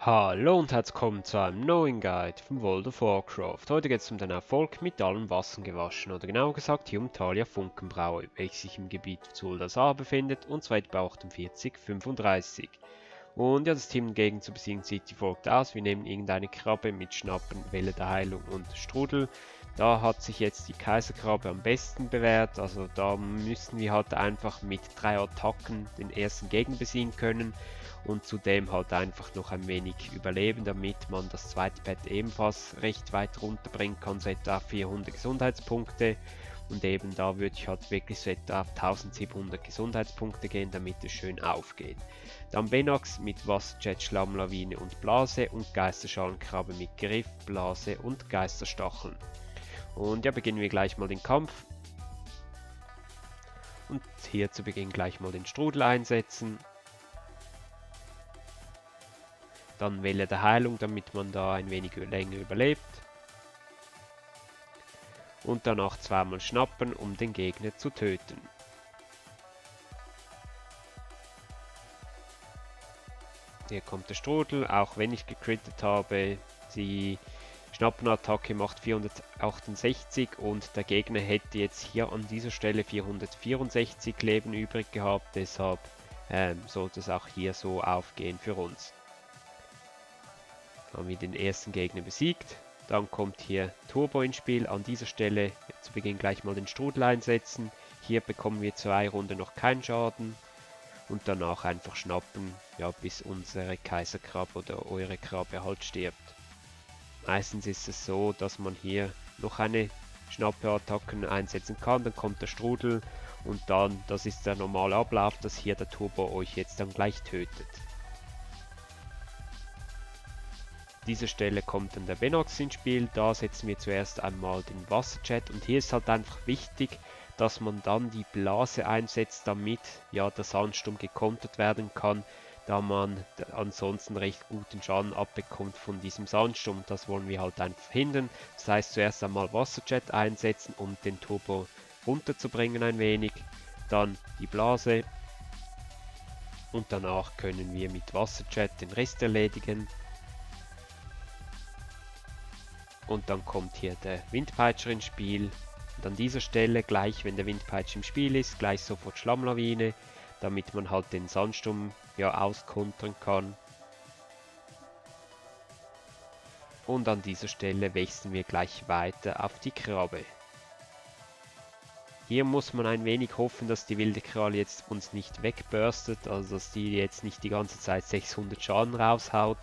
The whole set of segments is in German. Hallo und herzlich willkommen zu einem neuen Guide vom World of Warcraft. Heute geht es um den Erfolg mit allen Wassern gewaschen, oder genauer gesagt hier um Talia Funkenbraue, welche sich im Gebiet Zuldasar befindet, und zwar bei 4835. Und ja, das Team gegen zu besiegen sieht wie folgt aus: Wir nehmen irgendeine Krabbe mit Schnappen, Welle der Heilung und Strudel. Da hat sich jetzt die Kaiserkrabbe am besten bewährt, also da müssen wir halt einfach mit 3 Attacken den ersten Gegner besiegen können. Und zudem halt einfach noch ein wenig überleben, damit man das zweite Pad ebenfalls recht weit runterbringen kann, so etwa 400 Gesundheitspunkte. Und eben da würde ich halt wirklich so etwa auf 1700 Gesundheitspunkte gehen, damit es schön aufgeht. Dann Benax mit Wasserjet, Schlammlawine und Blase, und Geisterschalenkrabbe mit Griff, Blase und Geisterstacheln. Und ja, beginnen wir gleich mal den Kampf. Und hier zu Beginn gleich mal den Strudel einsetzen. Dann Welle der Heilung, damit man da ein wenig länger überlebt. Und danach zweimal schnappen, um den Gegner zu töten. Hier kommt der Strudel, auch wenn ich gecrittet habe. Die Schnappenattacke macht 468 und der Gegner hätte jetzt hier an dieser Stelle 464 Leben übrig gehabt. Deshalb sollte es auch hier so aufgehen für uns. Haben wir den ersten Gegner besiegt. Dann kommt hier Turbo ins Spiel. An dieser Stelle zu Beginn gleich mal den Strudel einsetzen. Hier bekommen wir 2 Runden noch keinen Schaden. Und danach einfach schnappen, ja, bis unsere Kaiserkrabbe oder eure Krabbe halt stirbt. Meistens ist es so, dass man hier noch eine Schnappeattacke einsetzen kann. Dann kommt der Strudel und dann, das ist der normale Ablauf, dass hier der Turbo euch jetzt dann gleich tötet. An dieser Stelle kommt dann der Venox ins Spiel. Da setzen wir zuerst einmal den Wasserjet, und hier ist halt einfach wichtig, dass man dann die Blase einsetzt, damit ja der Sandsturm gekontert werden kann, da man ansonsten recht guten Schaden abbekommt von diesem Sandsturm. Das wollen wir halt einfach verhindern. Das heißt, zuerst einmal Wasserjet einsetzen, um den Turbo runterzubringen ein wenig, dann die Blase, und danach können wir mit Wasserjet den Rest erledigen. Und dann kommt hier der Windpeitscher ins Spiel. Und an dieser Stelle gleich, wenn der Windpeitscher im Spiel ist, gleich sofort Schlammlawine, damit man halt den Sandsturm ja auskontern kann. Und an dieser Stelle wechseln wir gleich weiter auf die Krabbe. Hier muss man ein wenig hoffen, dass die wilde Kralle jetzt uns nicht wegburstet, also dass die jetzt nicht die ganze Zeit 600 Schaden raushaut.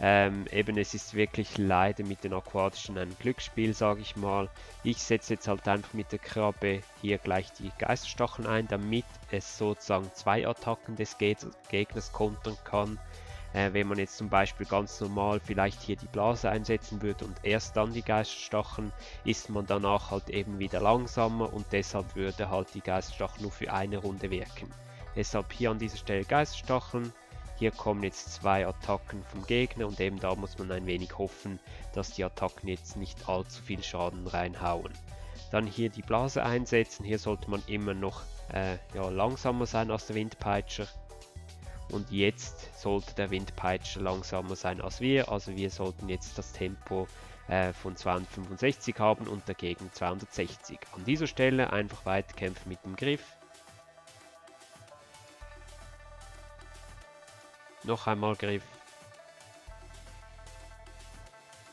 Eben, es ist wirklich leider mit den Aquatischen ein Glücksspiel, sage ich mal. Ich setze jetzt halt einfach mit der Krabbe hier gleich die Geisterstacheln ein, damit es sozusagen 2 Attacken des Gegners kontern kann. Wenn man jetzt zum Beispiel ganz normal vielleicht hier die Blase einsetzen würde und erst dann die Geisterstacheln, ist man danach halt eben wieder langsamer, und deshalb würde halt die Geisterstacheln nur für eine Runde wirken. Deshalb hier an dieser Stelle Geisterstacheln. Hier kommen jetzt 2 Attacken vom Gegner, und eben da muss man ein wenig hoffen, dass die Attacken jetzt nicht allzu viel Schaden reinhauen. Dann hier die Blase einsetzen. Hier sollte man immer noch ja, langsamer sein als der Windpeitscher. Und jetzt sollte der Windpeitscher langsamer sein als wir. Also wir sollten jetzt das Tempo von 265 haben und dagegen 260. An dieser Stelle einfach weiterkämpfen mit dem Griff. Noch einmal Griff.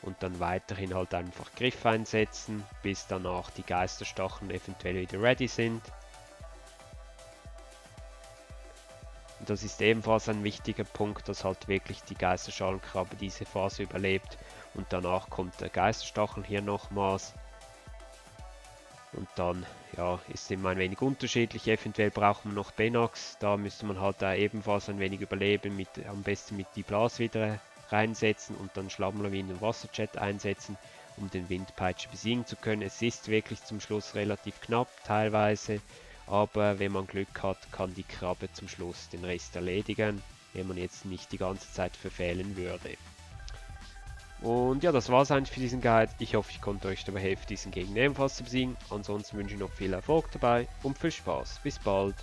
Und dann weiterhin halt einfach Griff einsetzen, bis danach die Geisterstacheln eventuell wieder ready sind. Und das ist ebenfalls ein wichtiger Punkt, dass halt wirklich die Geisterschalenkrabbe diese Phase überlebt. Und danach kommt der Geisterstachel hier nochmals. Und dann, ja, ist immer ein wenig unterschiedlich. Eventuell braucht man noch Benax. Da müsste man halt da ebenfalls ein wenig überleben. Am besten mit die Blase wieder reinsetzen und dann Schlammlawine und Wasserjet einsetzen, um den Windpeitscher besiegen zu können. Es ist wirklich zum Schluss relativ knapp teilweise. Aber wenn man Glück hat, kann die Krabbe zum Schluss den Rest erledigen, wenn man jetzt nicht die ganze Zeit verfehlen würde. Und ja, das war es eigentlich für diesen Guide. Ich hoffe, ich konnte euch dabei helfen, diesen Gegner ebenfalls zu besiegen. Ansonsten wünsche ich noch viel Erfolg dabei und viel Spaß. Bis bald.